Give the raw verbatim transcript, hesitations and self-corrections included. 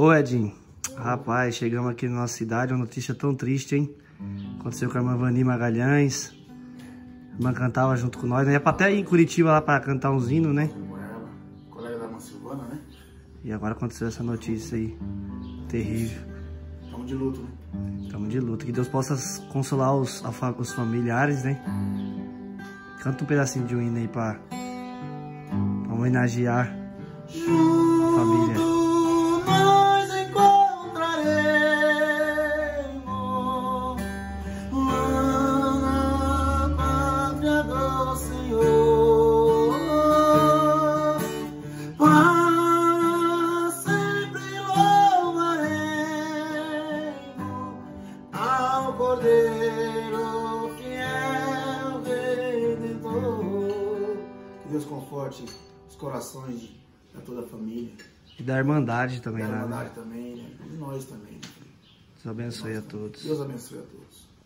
Ô Edinho, rapaz, chegamos aqui na nossa cidade, uma notícia tão triste, hein? Aconteceu com a irmã Vany Magalhães. A irmã cantava junto com nós, né? Ia pra até ir em Curitiba lá pra cantar uns hinos, né? Com ela, colega da irmã Silvana, né? E agora aconteceu essa notícia aí, terrível. Estamos de luto, né? Estamos de luto. Que Deus possa consolar os, os familiares, né? Canta um pedacinho de um hino aí pra, pra homenagear a família. Cordeiro fiel redentor. Que Deus conforte os corações de, de toda a família. E da Irmandade também, né? Da Irmandade também, né? E nós também. Deus abençoe a todos. Deus abençoe a todos.